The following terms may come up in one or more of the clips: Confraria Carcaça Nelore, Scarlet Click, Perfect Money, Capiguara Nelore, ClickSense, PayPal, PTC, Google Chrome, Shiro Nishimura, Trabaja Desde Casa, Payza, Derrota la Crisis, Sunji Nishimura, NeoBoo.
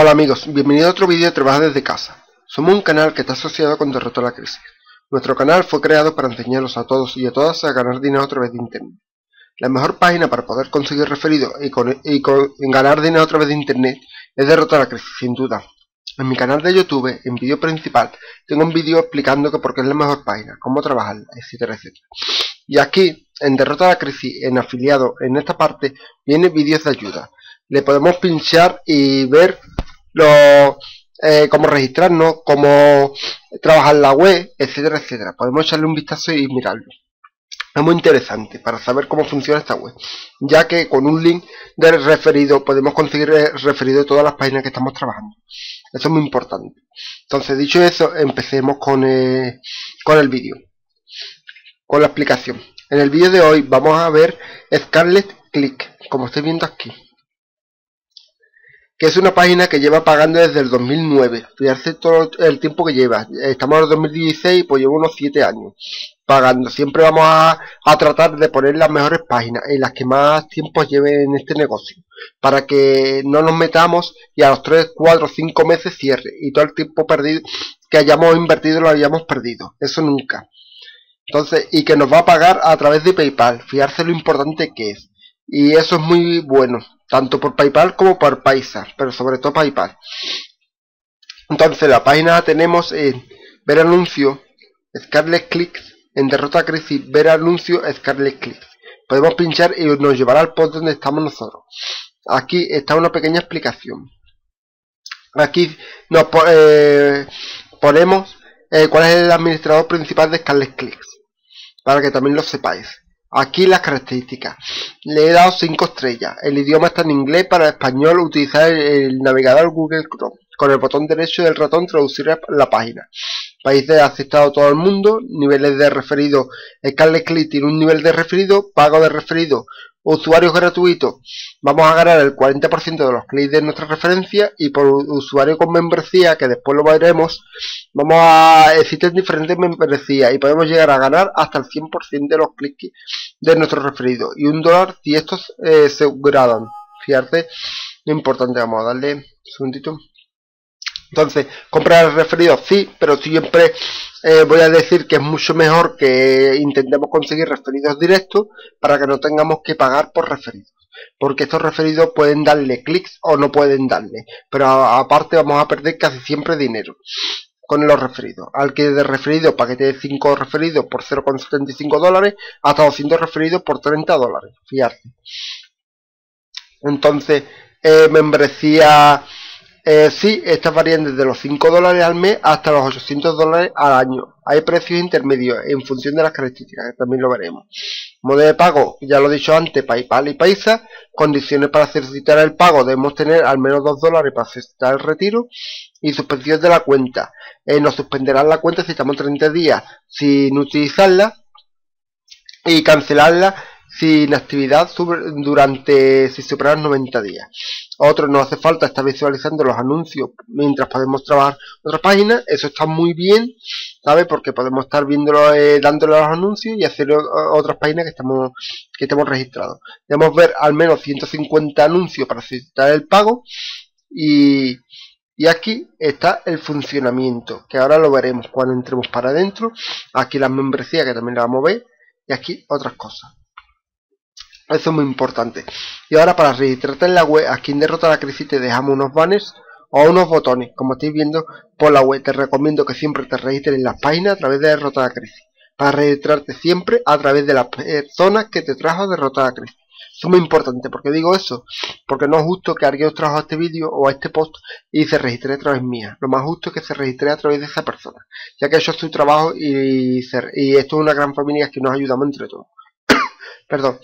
Hola amigos, bienvenidos a otro vídeo de Trabaja Desde Casa. Somos un canal que está asociado con Derrota la Crisis. Nuestro canal fue creado para enseñaros a todos y a todas a ganar dinero a través de internet. La mejor página para poder conseguir referidos y ganar dinero a través de internet es Derrota la Crisis, sin duda. En mi canal de YouTube, en vídeo principal, tengo un vídeo explicando que por qué es la mejor página, cómo trabajarla, etcétera, etcétera. Y aquí, en Derrota la Crisis, en afiliado, en esta parte, vienen vídeos de ayuda. Le podemos pinchar y ver cómo registrarnos, cómo trabajar la web, etcétera, etcétera. Podemos echarle un vistazo y mirarlo. Es muy interesante para saber cómo funciona esta web, ya que con un link de referido podemos conseguir referido de todas las páginas que estamos trabajando. Eso es muy importante. Entonces, dicho eso, empecemos con el vídeo, con la explicación. En el vídeo de hoy vamos a ver Scarlet Click, como estáis viendo aquí, que es una página que lleva pagando desde el 2009, fijarse todo el tiempo que lleva. Estamos en el 2016, pues llevo unos 7 años pagando. Siempre vamos a tratar de poner las mejores páginas y las que más tiempo lleven en este negocio, para que no nos metamos y a los 3, 4, 5 meses cierre, y todo el tiempo perdido que hayamos invertido lo hayamos perdido, eso nunca. Entonces, y que nos va a pagar a través de PayPal, fijarse lo importante que es. Y eso es muy bueno, tanto por PayPal como por Payza, pero sobre todo PayPal. Entonces la página tenemos en ver anuncio, Scarlet Click, en Derrota Crisis, ver anuncio, Scarlet Click. Podemos pinchar y nos llevará al post donde estamos nosotros. Aquí está una pequeña explicación. Aquí nos ponemos cuál es el administrador principal de Scarlet Click, para que también lo sepáis. Aquí las características, le he dado 5 estrellas, el idioma está en inglés. Para español utilizar el navegador Google Chrome, con el botón derecho del ratón traducir la página. Países aceptado todo el mundo, niveles de referido, Scarlet Click tiene un nivel de referido, pago de referido, usuarios gratuitos, vamos a ganar el 40% de los clics de nuestra referencia, y por usuario con membresía, que después lo veremos, existen diferentes membresías y podemos llegar a ganar hasta el 100% de los clics de nuestro referido, y $1 si estos se upgradan. Fíjate, lo importante. Vamos a darle un segundito. Entonces, comprar el referido sí, pero siempre voy a decir que es mucho mejor que intentemos conseguir referidos directos, para que no tengamos que pagar por referidos, porque estos referidos pueden darle clics o no pueden darle, pero aparte vamos a perder casi siempre dinero con los referidos. Al que de referido, paquete de 5 referidos por $0,75, hasta 200 referidos por $30, fíjate. Entonces, membresía, sí, estas varían desde los $5 al mes hasta los $800 al año. Hay precios intermedios en función de las características, que también lo veremos. Modo de pago, ya lo he dicho antes, PayPal y Payza. Condiciones para solicitar el pago, debemos tener al menos $2 para solicitar el retiro. Y suspensión de la cuenta, nos suspenderán la cuenta si estamos 30 días sin utilizarla, y cancelarla sin actividad si superan 90 días. Otro, no hace falta estar visualizando los anuncios mientras podemos trabajar otra página. Eso está muy bien, ¿sabes? Porque podemos estar viéndolo, dándole a los anuncios y hacer otras páginas que estemos registrados. Debemos ver al menos 150 anuncios para solicitar el pago. Y aquí está el funcionamiento, que ahora lo veremos cuando entremos para adentro. Aquí las membresías, que también las vamos a ver, y aquí otras cosas. Eso es muy importante. Y ahora, para registrarte en la web, aquí en Derrota la Crisis te dejamos unos banners o unos botones, como estáis viendo, por la web. Te recomiendo que siempre te registres en las páginas a través de Derrota la Crisis, para registrarte siempre a través de las personas que te trajo Derrota la Crisis. Eso es muy importante. ¿Por qué digo eso? Porque no es justo que alguien os trajo a este vídeo o a este post y se registre a través mía. Lo más justo es que se registre a través de esa persona, ya que eso es su trabajo, y esto es una gran familia que nos ayudamos entre todos. Perdón.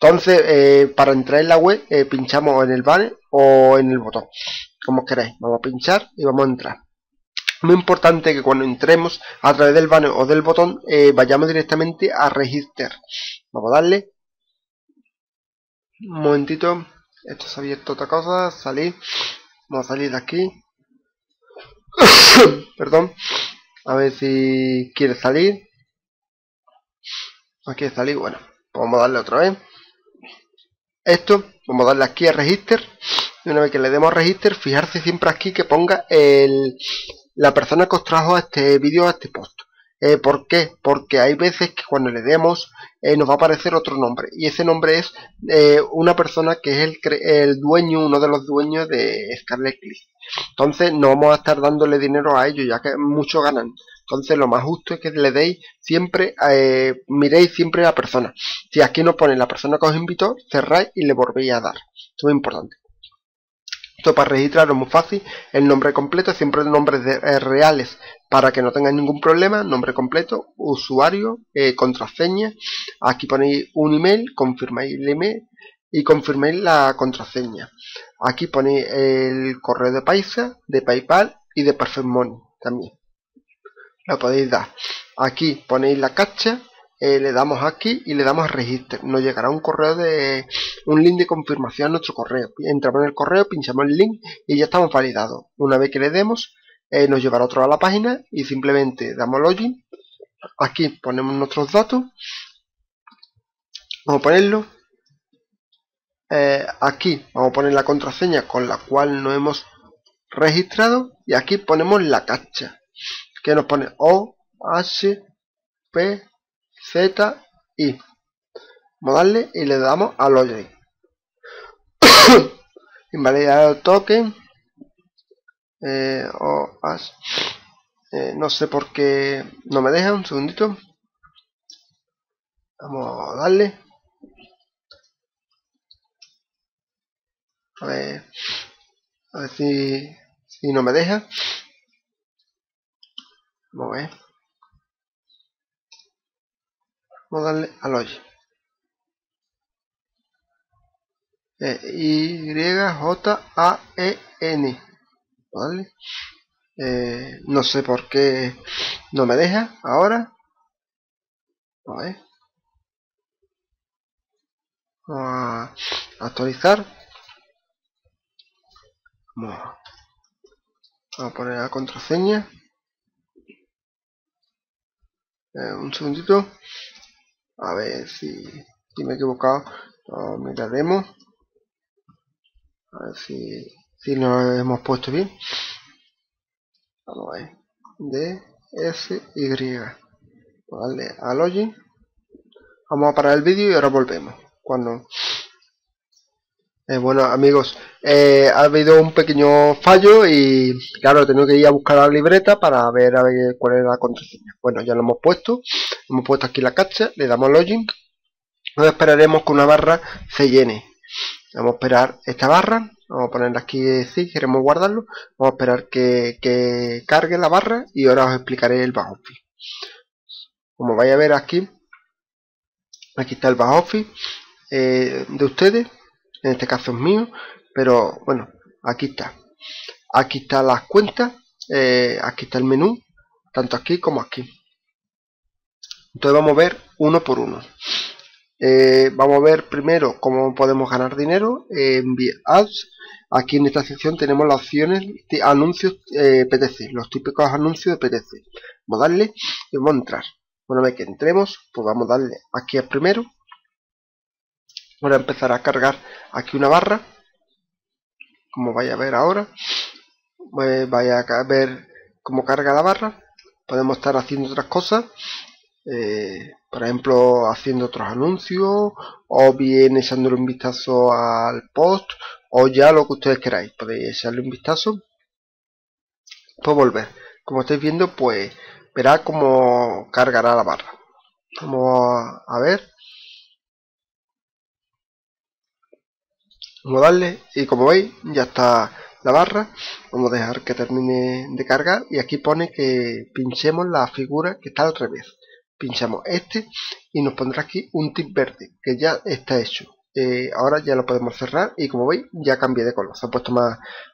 Entonces, para entrar en la web, pinchamos en el banner o en el botón, como queráis. Vamos a pinchar y vamos a entrar. Muy importante que cuando entremos a través del banner o del botón, vayamos directamente a registrar. Vamos a darle. Un momentito. Esto se ha abierto otra cosa. Salir. Vamos a salir de aquí. Perdón. A ver si quiere salir. No quiere salir. Bueno, pues vamos a darle otra vez. Esto, vamos a darle aquí a register, y una vez que le demos register, fijarse siempre aquí que ponga la persona que os trajo a este vídeo, a este post. ¿Por qué? Porque hay veces que cuando le demos nos va a aparecer otro nombre, y ese nombre es una persona que es el dueño, uno de los dueños de Scarlet Click. Entonces no vamos a estar dándole dinero a ellos, ya que mucho ganan. Entonces lo más justo es que le deis siempre, miréis siempre a la persona. Si aquí nos pone la persona que os invitó, cerráis y le volvéis a dar. Esto es importante. Esto para registraros es muy fácil. El nombre completo, siempre nombres reales para que no tengáis ningún problema. Nombre completo, usuario, contraseña. Aquí ponéis un email, confirmáis el email y confirmáis la contraseña. Aquí ponéis el correo de Payza, de PayPal y de Perfect Money también. Lo podéis dar. Aquí ponéis la captcha, le damos aquí y le damos a register. Nos llegará un correo de un link de confirmación a nuestro correo. Entramos en el correo, pinchamos el link y ya estamos validados. Una vez que le demos, nos llevará otro a la página y simplemente damos login. Aquí ponemos nuestros datos. Vamos a ponerlo. Aquí vamos a poner la contraseña con la cual nos hemos registrado. Y aquí ponemos la captcha, que nos pone O, H, P, Z, I. Vamos a darle y le damos a login. Invalidar el token. O, H. No sé por qué no me deja, un segundito. Vamos a darle. A ver si no me deja. Vamos a ver. Vamos a darle a login. YJAEN. ¿Vale? No sé por qué no me deja ahora. Vamos a ver. Vamos a actualizar. Vamos a poner la contraseña. Un segundito, a ver si me he equivocado. Lo miraremos a ver si nos hemos puesto bien. Vamos a ver, DSY, vale, a login. Vamos a parar el vídeo y ahora volvemos cuando... bueno amigos, ha habido un pequeño fallo y claro, he tenido que ir a buscar la libreta para ver, cuál es la contraseña. Bueno, ya lo hemos puesto, aquí la captcha, le damos login. Nos esperaremos que una barra se llene. Vamos a esperar esta barra, vamos a ponerla aquí si queremos guardarlo. Vamos a esperar que cargue la barra y ahora os explicaré el backoffice. Como vais a ver aquí está el backoffice de ustedes. En este caso es mío, pero bueno, aquí está. Aquí están las cuentas, aquí está el menú, tanto aquí como aquí. Entonces vamos a ver uno por uno. Vamos a ver primero cómo podemos ganar dinero en vía ads. Aquí en esta sección tenemos las opciones de anuncios PTC, los típicos anuncios de PTC. Vamos a darle y vamos a entrar. Una vez que entremos, pues vamos a darle aquí al primero. Ahora empezará a cargar aquí una barra, como vaya a ver ahora, vaya a ver cómo carga la barra. Podemos estar haciendo otras cosas, por ejemplo haciendo otros anuncios, o bien echándole un vistazo al post, o ya lo que ustedes queráis. Podéis echarle un vistazo, pues volver. Como estáis viendo, pues verá cómo cargará la barra. Vamos a ver. Vamos a darle y como veis ya está la barra. Vamos a dejar que termine de cargar y aquí pone que pinchemos la figura que está al revés. Pinchamos este y nos pondrá aquí un tick verde que ya está hecho. Ahora ya lo podemos cerrar y como veis ya cambié de color, se ha puesto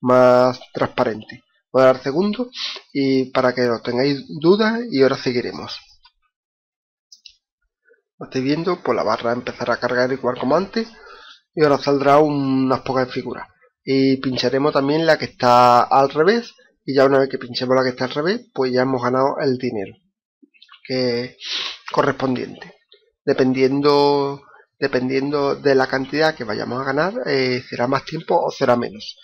más transparente. Voy a dar segundo y para que no tengáis dudas y ahora seguiremos. Lo estáis viendo, pues la barra empezará a cargar igual como antes. Y ahora saldrá unas pocas figuras. Y pincharemos también la que está al revés. Y ya una vez que pinchemos la que está al revés, pues ya hemos ganado el dinero que correspondiente. Dependiendo dependiendo de la cantidad que vayamos a ganar, será más tiempo o será menos.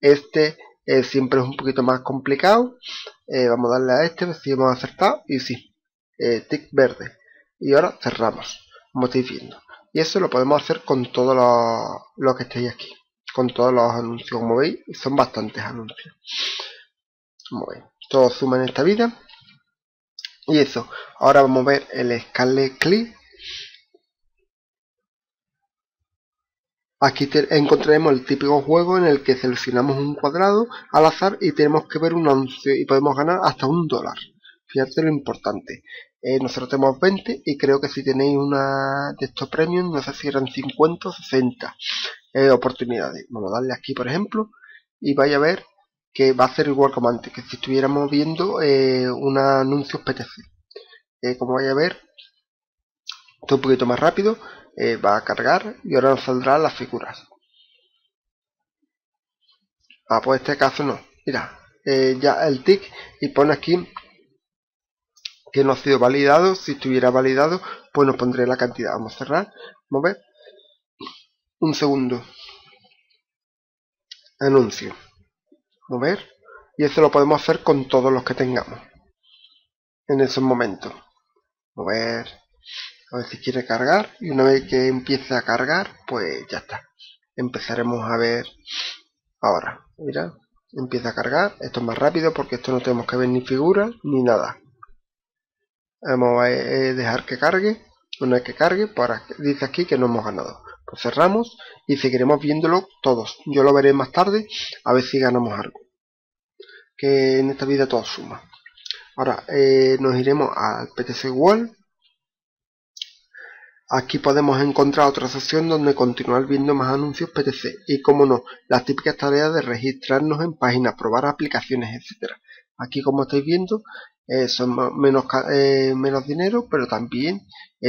Este siempre es un poquito más complicado. Vamos a darle a este, si hemos acertado, y sí, tic verde. Y ahora cerramos, como estáis viendo. Y eso lo podemos hacer con todos los que estéis aquí, con todos los anuncios, como veis, son bastantes anuncios. Como veis, todos suman en esta vida. Y eso, ahora vamos a ver el Scarlet Click. Aquí encontraremos el típico juego en el que seleccionamos un cuadrado al azar y tenemos que ver un anuncio y podemos ganar hasta $1. Fíjate lo importante. Nosotros tenemos 20 y creo que si tenéis una de estos premium, no sé si eran 50 o 60 oportunidades. Vamos a darle aquí, por ejemplo, y vais a ver que va a ser igual como antes, que si estuviéramos viendo un anuncio PTC. Como vais a ver, está un poquito más rápido, va a cargar y ahora nos saldrán las figuras. Ah, pues en este caso no. Mira, ya el tick y pone aquí que no ha sido validado. Si estuviera validado, pues nos pondré la cantidad. Vamos a cerrar, vamos a ver. Un segundo. Anuncio. Vamos a ver. Y eso lo podemos hacer con todos los que tengamos en esos momentos. Vamos a ver. A ver si quiere cargar. Y una vez que empiece a cargar, pues ya está. Empezaremos a ver ahora. Mira, empieza a cargar. Esto es más rápido porque esto no tenemos que ver ni figuras ni nada. Vamos a dejar que cargue. Una vez que cargue, para, dice aquí que no hemos ganado. Pues cerramos y seguiremos viéndolo todos. Yo lo veré más tarde a ver si ganamos algo. Que en esta vida todo suma. Ahora nos iremos al PTC Wall. Aquí podemos encontrar otra sección donde continuar viendo más anuncios PTC. Y como no, las típicas tareas de registrarnos en páginas, probar aplicaciones, etcétera. Aquí, como estáis viendo, son menos dinero, pero también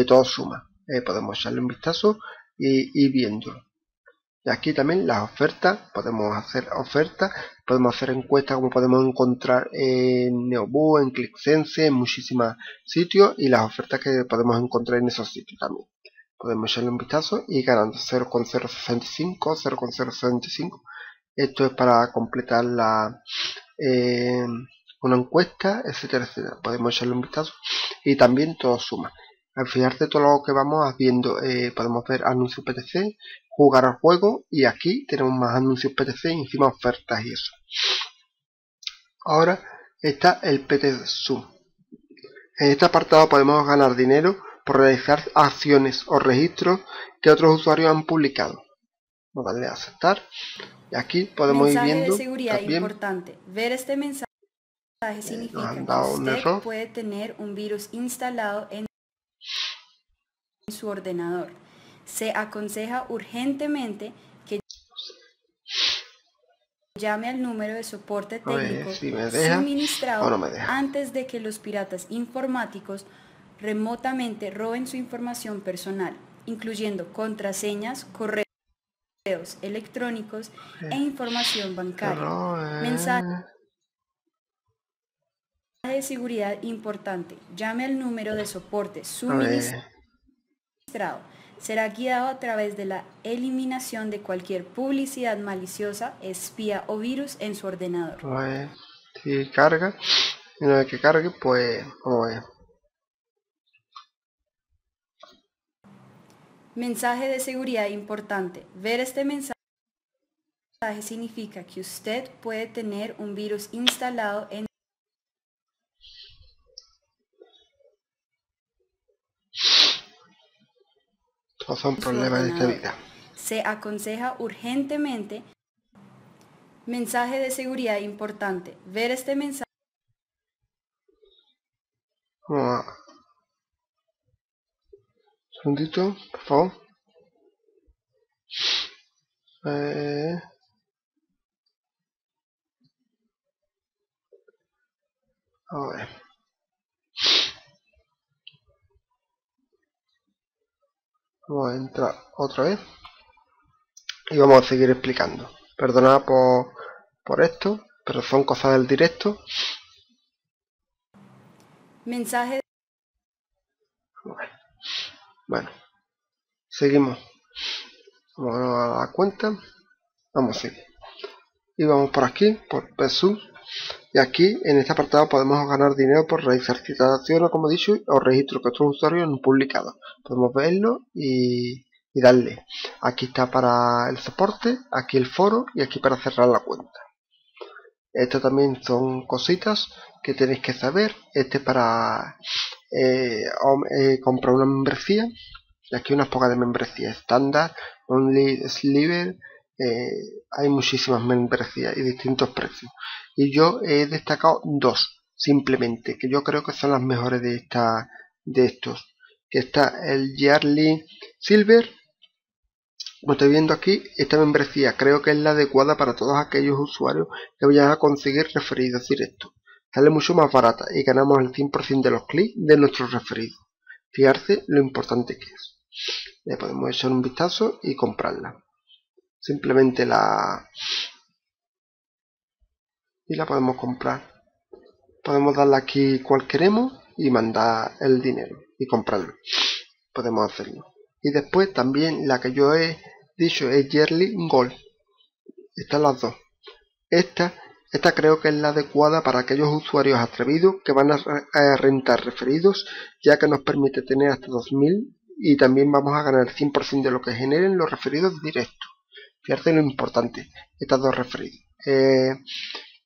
todo suma. Podemos echarle un vistazo y viéndolo. Y aquí también las ofertas, podemos hacer ofertas, podemos hacer encuestas, como podemos encontrar en NeoBoo, en ClickSense, en muchísimos sitios, y las ofertas que podemos encontrar en esos sitios también. Podemos echarle un vistazo y ganando 0,065, 0,065. Esto es para completar la... una encuesta, etcétera, etcétera. Podemos echarle un vistazo y también todo suma. Al fijarte todo lo que vamos viendo, podemos ver anuncios PTC, jugar al juego, y aquí tenemos más anuncios PTC y encima ofertas y eso. Ahora está el PTC Zoom. En este apartado podemos ganar dinero por realizar acciones o registros que otros usuarios han publicado. Vamos a darle a aceptar y aquí podemos ir viendo de seguridad también. Importante ver este mensaje. Significa que usted puede tener un virus instalado en su ordenador. Se aconseja urgentemente que llame al número de soporte técnico suministrado antes de que los piratas informáticos remotamente roben su información personal, incluyendo contraseñas, correos electrónicos e información bancaria. Mensaje de seguridad importante. Llame al número de soporte suministrado. Será guiado a través de la eliminación de cualquier publicidad maliciosa, espía o virus en su ordenador. Si carga, una vez que cargue, pues mensaje de seguridad importante. Ver este mensaje significa que usted puede tener un virus instalado en son problemas de esta vida. Se aconseja urgentemente. Mensaje de seguridad importante. Ver este mensaje. Vamos a... segundito, por favor. A ver. Vamos a entrar otra vez y vamos a seguir explicando. Perdonad por esto, pero son cosas del directo. Mensaje. Bueno, Seguimos. Vamos a la cuenta. Vamos a seguir. Y vamos por aquí, por PSU. Y aquí, en este apartado, podemos ganar dinero por realizar ciertas acciones, como he dicho, o registro que otros usuarios no han publicado. Podemos verlo y darle. Aquí está para el soporte, aquí el foro y aquí para cerrar la cuenta. Esto también son cositas que tenéis que saber. Este para comprar una membresía. Y aquí unas pocas de membresía estándar, only, sliver. Hay muchísimas membresías y distintos precios. Y yo he destacado dos, simplemente, que yo creo que son las mejores de estos. Que está el Yearly Silver. Como estoy viendo aquí, esta membresía creo que es la adecuada para todos aquellos usuarios que vayan a conseguir referidos directos. Sale mucho más barata y ganamos el 100% de los clics de nuestros referidos. Fijarse lo importante que es. Le podemos echar un vistazo y comprarla. Simplemente la podemos comprar. Podemos darle aquí cual queremos y mandar el dinero y comprarlo. Podemos hacerlo. Y después también la que yo he dicho es Yearly Gold. Estas las dos. Esta creo que es la adecuada para aquellos usuarios atrevidos que van a rentar referidos, ya que nos permite tener hasta 2000 y también vamos a ganar el 100% de lo que generen los referidos directos. Fíjate lo importante, estas dos referidos.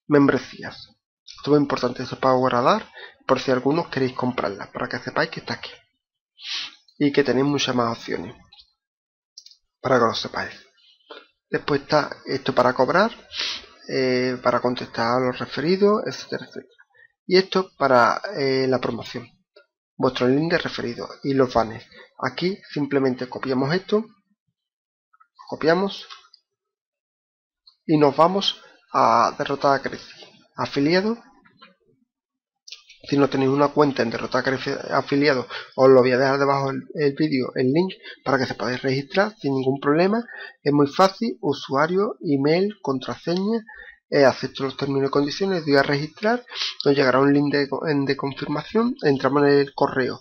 Membresías. Esto es importante, eso para guardar, por si algunos queréis comprarlas, para que sepáis que está aquí. Y que tenéis muchas más opciones, para que lo sepáis. Después está esto para cobrar. Para contestar a los referidos, etcétera, etcétera. Y esto para la promoción, vuestro link de referidos y los banners. Aquí simplemente copiamos esto, copiamos y nos vamos a Derrota la Crisis afiliado. Si no tenéis una cuenta en Derrota la Crisis afiliado, os lo voy a dejar debajo del vídeo el link para que se podáis registrar sin ningún problema. Es muy fácil: usuario, email, contraseña, acepto los términos y condiciones, doy a registrar, nos llegará un link de confirmación, entramos en el correo,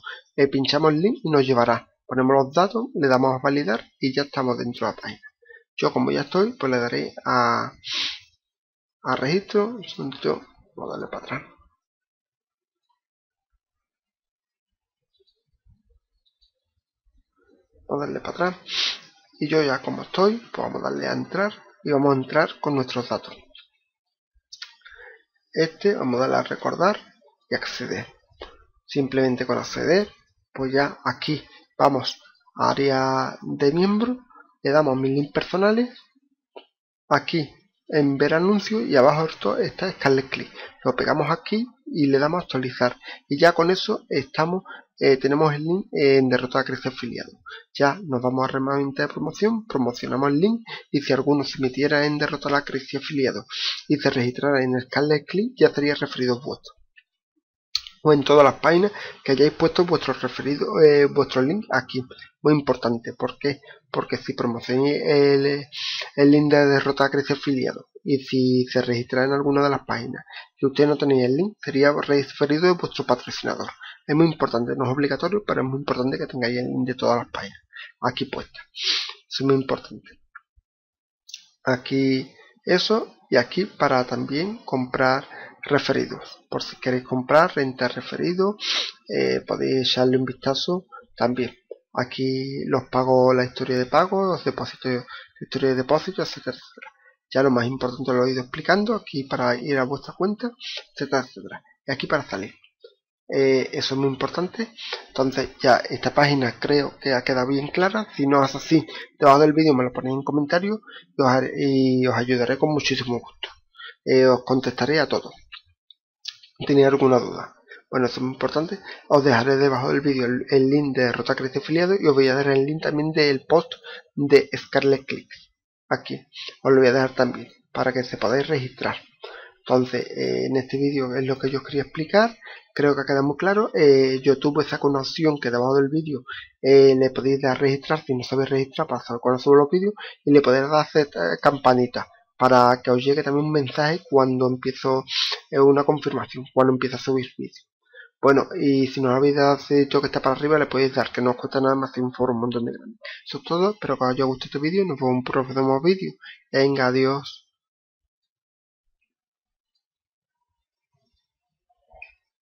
pinchamos el link y nos llevará, ponemos los datos, le damos a validar y ya estamos dentro de la página. Yo, como ya estoy, pues le daré a registro. Un segundito, voy a darle para atrás. Vamos a darle para atrás y yo, ya como estoy, pues vamos a darle a entrar y vamos a entrar con nuestros datos. Vamos a darle a recordar y acceder. Simplemente con acceder, pues ya aquí vamos a área de miembro, le damos mis links personales, aquí en ver anuncios y abajo esto está Scarlet Click. Lo pegamos aquí y le damos a actualizar y ya con eso estamos. Tenemos el link en Derrota la Crisis afiliado. Ya nos vamos a herramienta de promoción, promocionamos el link y si alguno se metiera en Derrota la Crisis afiliado y se registrara en Scarlet Click, ya sería referido vuestro. O en todas las páginas que hayáis puesto vuestros referidos, vuestro link aquí. Muy importante, ¿por qué? Porque si promocionáis el link de Derrota la Crisis afiliado y si se registra en alguna de las páginas y ustedes no tenéis el link, sería referido de vuestro patrocinador. Es muy importante, no es obligatorio, pero es muy importante que tengáis el link de todas las páginas aquí puesta. Eso es muy importante. Aquí eso y aquí para también comprar referidos. Por si queréis comprar, rentar referidos, podéis echarle un vistazo también. Aquí los pagos, la historia de pago, los depósitos, la historia de depósito, etcétera, etcétera. Ya lo más importante lo he ido explicando. Aquí para ir a vuestra cuenta, etcétera, etcétera. Y aquí para salir. Eso es muy importante. Entonces ya esta página creo que ha quedado bien clara. Si no es así, debajo del vídeo me lo ponéis en comentarios y os ayudaré con muchísimo gusto. Os contestaré a todos. ¿Tenéis alguna duda? Bueno, eso es muy importante. Os dejaré debajo del vídeo el link de Derrota la Crisis afiliado y os voy a dar el link también del post de Scarlet Click. Aquí os lo voy a dejar también para que se podáis registrar. Entonces, en este vídeo es lo que yo os quería explicar. Creo que ha quedado muy claro. YouTube saca una opción que debajo del vídeo le podéis dar a registrar si no sabéis registrar para saber cuándo subo los vídeos y le podéis dar campanita para que os llegue también un mensaje cuando empiezo una confirmación, cuando empiezo a subir vídeos. Bueno, y si no os habéis dicho que está para arriba, le podéis dar, que no os cuesta nada más que un foro un montón de grande. Eso es todo, espero que os haya gustado este vídeo, nos vemos en un próximo vídeo. Venga, adiós.